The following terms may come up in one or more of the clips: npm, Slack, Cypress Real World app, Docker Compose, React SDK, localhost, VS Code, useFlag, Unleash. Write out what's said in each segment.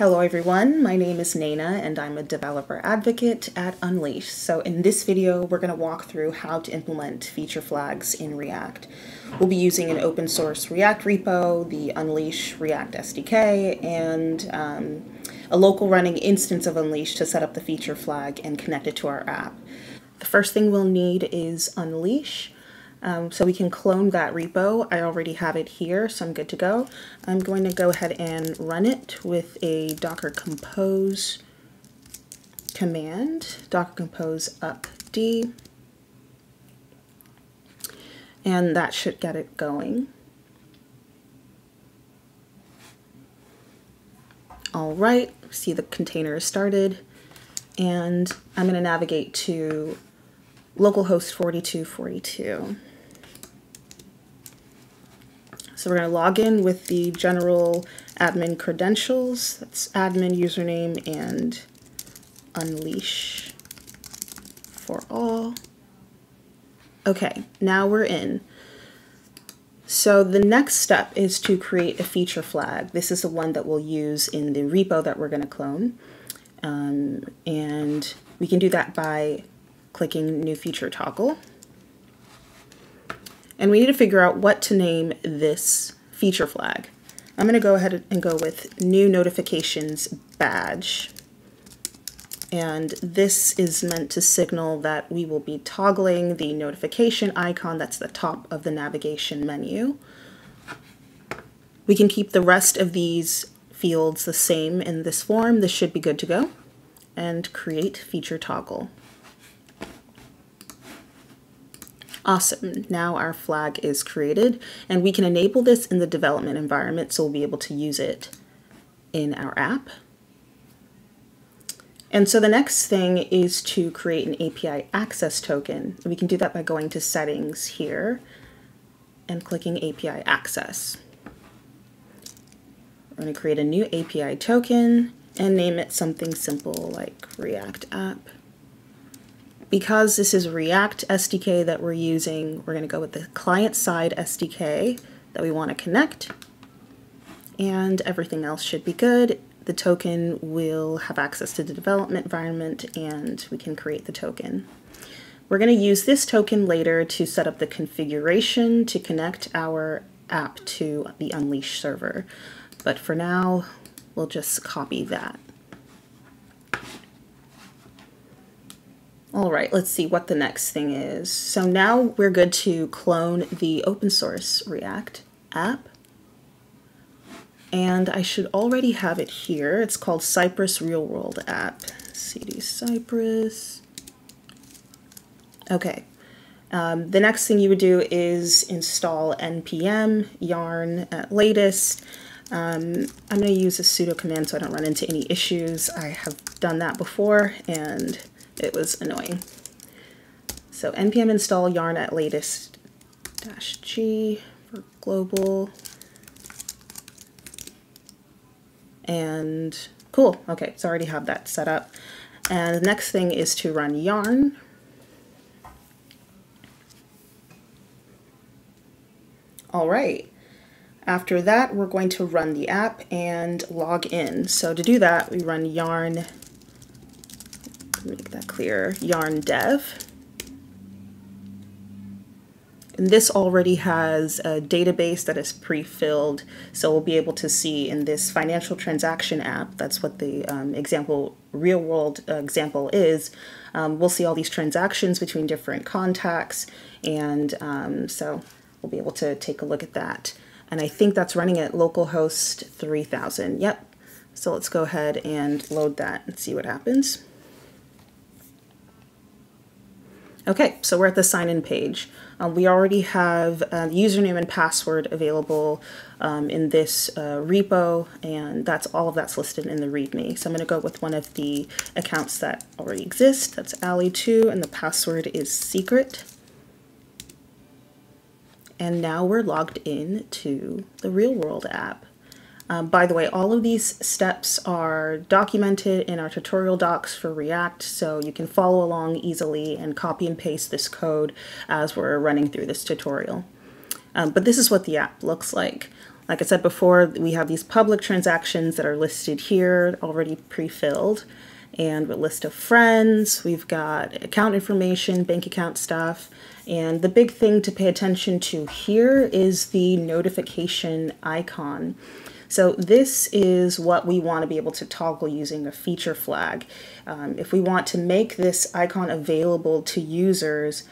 Hello everyone, my name is Naina and I'm a developer advocate at Unleash. So in this video, we're going to walk through how to implement feature flags in React. We'll be using an open source React repo, the Unleash React SDK, and a local running instance of Unleash to set up the feature flag and connect it to our app. The first thing we'll need is Unleash. So we can clone that repo. I already have it here, so I'm good to go. I'm going to go ahead and run it with a Docker Compose command, Docker Compose up D, and that should get it going. All right, see the container is started, and I'm going to navigate to localhost 4242. So we're going to log in with the general admin credentials. That's admin username and Unleash for all. Okay, now we're in. So the next step is to create a feature flag. This is the one that we'll use in the repo that we're going to clone. And we can do that by clicking new feature toggle. And we need to figure out what to name this feature flag. I'm going to go ahead and go with new notifications badge. And this is meant to signal that we will be toggling the notification icon that's the top of the navigation menu. We can keep the rest of these fields the same in this form. This should be good to go. And create feature toggle. Awesome, now our flag is created and we can enable this in the development environment so we'll be able to use it in our app. And so the next thing is to create an API access token. We can do that by going to settings here and clicking API access. We're going to create a new API token and name it something simple like React app. Because this is React SDK that we're using, we're going to go with the client-side SDK that we want to connect, and everything else should be good. The token will have access to the development environment, and we can create the token. We're going to use this token later to set up the configuration to connect our app to the Unleash server, but for now, we'll just copy that. All right, let's see what the next thing is. So now we're good to clone the open source React app. And I should already have it here. It's called Cypress Real World app. CD Cypress. Okay. The next thing you would do is install npm yarn at latest. I'm going to use a sudo command so I don't run into any issues. I have done that before and it was annoying. So npm install yarn at latest -g for global. And cool, okay, so I already have that set up. And the next thing is to run yarn. All right. After that, we're going to run the app and log in. So to do that, we run yarn, make that clear, yarn dev. And this already has a database that is pre-filled, so we'll be able to see in this financial transaction app, that's what the real world example is, we'll see all these transactions between different contacts, and so we'll be able to take a look at that. And I think that's running at localhost 3000, yep. So let's go ahead and load that and see what happens. Okay, so we're at the sign-in page. We already have username and password available in this repo, and that's all of that's listed in the README. So I'm going to go with one of the accounts that already exist. That's Ali2, and the password is secret. And now we're logged in to the Real World app. By the way, all of these steps are documented in our tutorial docs for React, so you can follow along easily and copy and paste this code as we're running through this tutorial. But this is what the app looks like. Like I said before, we have these public transactions that are listed here, already pre-filled, and with a list of friends. We've got account information, bank account stuff. And the big thing to pay attention to here is the notification icon. So this is what we want to be able to toggle using a feature flag. If we want to make this icon available to users,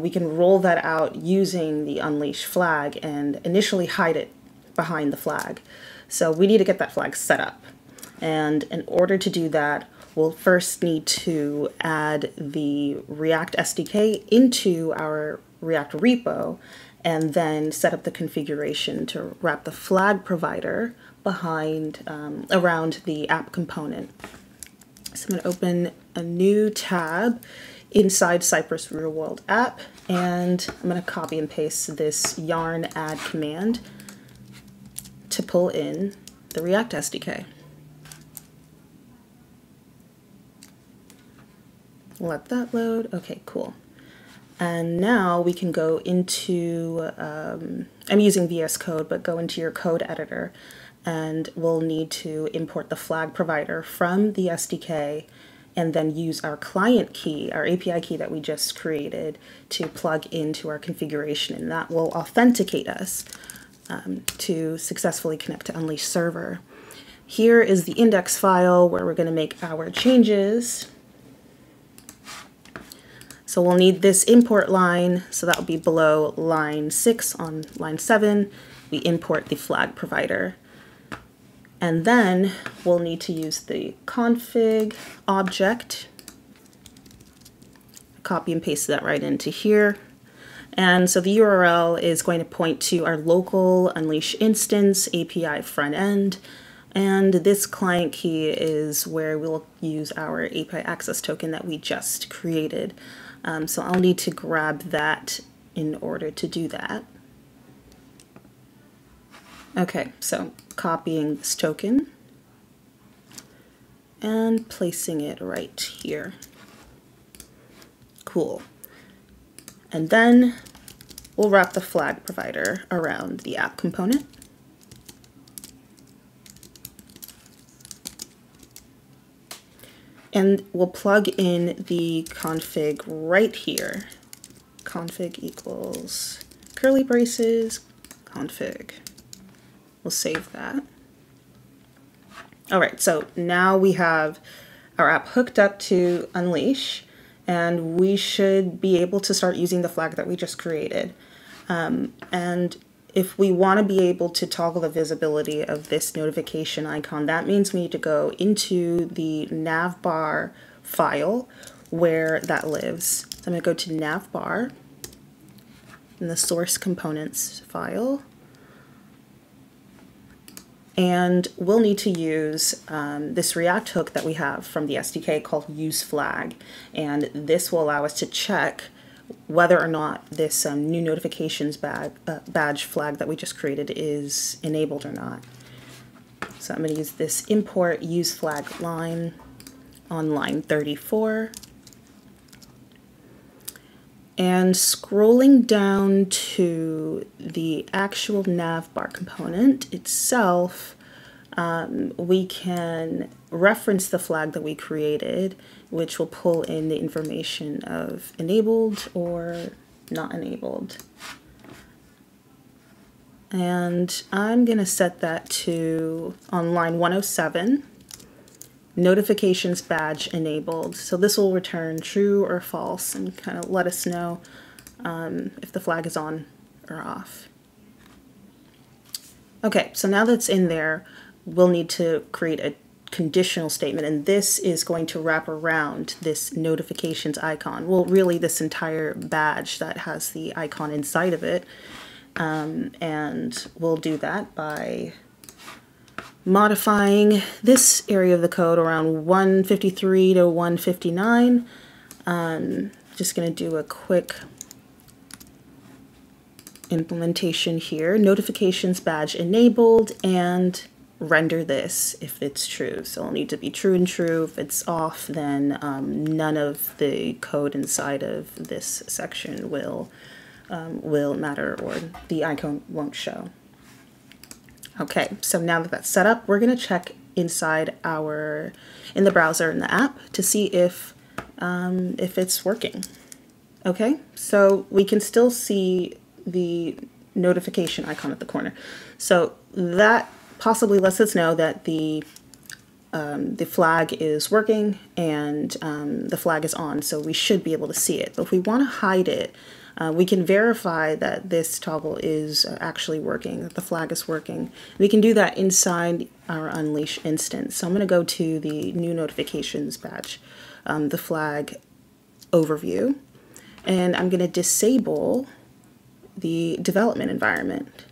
we can roll that out using the Unleash flag and initially hide it behind the flag. So we need to get that flag set up. And in order to do that, we'll first need to add the React SDK into our React repo, and then set up the configuration to wrap the flag provider behind, around the app component. So I'm going to open a new tab inside Cypress Real World app, and I'm going to copy and paste this yarn add command to pull in the React SDK. Let that load. Okay, cool. And now we can go into, I'm using VS Code, but go into your code editor, and we'll need to import the flag provider from the SDK and then use our client key, our API key that we just created, to plug into our configuration, and that will authenticate us to successfully connect to Unleash server. Here is the index file where we're going to make our changes. So we'll need this import line, so that will be below line 6 on line 7. We import the flag provider. And then we'll need to use the config object. Copy and paste that right into here. And so the URL is going to point to our local Unleash instance API front end. And this client key is where we'll use our API access token that we just created. So I'll need to grab that in order to do that. Okay, so copying this token and placing it right here. Cool. And then we'll wrap the flag provider around the app component. And we'll plug in the config right here. Config equals curly braces, config. We'll save that. All right, so now we have our app hooked up to Unleash, and we should be able to start using the flag that we just created. And if we want to be able to toggle the visibility of this notification icon, that means we need to go into the navbar file where that lives. So I'm going to go to navbar in the source components file. And we'll need to use this React hook that we have from the SDK called useFlag. And this will allow us to check whether or not this new notifications badge flag that we just created is enabled or not. So I'm going to use this import useFlag line on line 34. And scrolling down to the actual navbar component itself, we can reference the flag that we created, which will pull in the information of enabled or not enabled. And I'm going to set that to, on line 107, notifications badge enabled. So this will return true or false and kind of let us know if the flag is on or off. Okay, so now that's in there, we'll need to create a conditional statement, and this is going to wrap around this notifications icon. Well, really this entire badge that has the icon inside of it. And we'll do that by modifying this area of the code around 153 to 159. Just going to do a quick implementation here. Notifications badge enabled, and render this if it's true. So it'll need to be true and true. If it's off, then none of the code inside of this section will matter, or the icon won't show. Okay, so now that that's set up, we're going to check inside our, in the browser in the app to see if it's working. Okay, so we can still see the notification icon at the corner. So that possibly lets us know that the flag is working and the flag is on, so we should be able to see it. But if we want to hide it, we can verify that this toggle is actually working, that the flag is working. We can do that inside our Unleash instance. So I'm going to go to the new notifications batch, the flag overview, and I'm going to disable the development environment.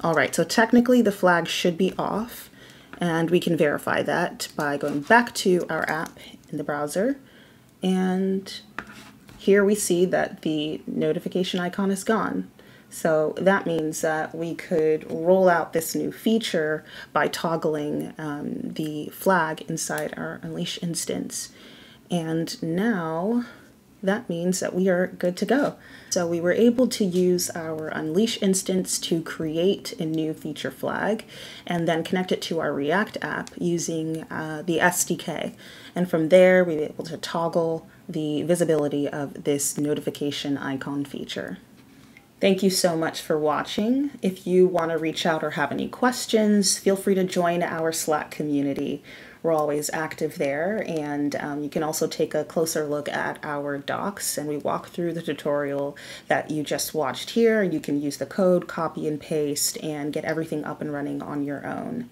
All right, so technically the flag should be off, and we can verify that by going back to our app in the browser. And here we see that the notification icon is gone. So that means that we could roll out this new feature by toggling the flag inside our Unleash instance. And now that means that we are good to go. So we were able to use our Unleash instance to create a new feature flag and then connect it to our React app using the SDK. And from there, we were able to toggle the visibility of this notification icon feature. Thank you so much for watching. If you want to reach out or have any questions, feel free to join our Slack community. We're always active there, and you can also take a closer look at our docs, and we walk through the tutorial that you just watched here. You can use the code, copy and paste, and get everything up and running on your own.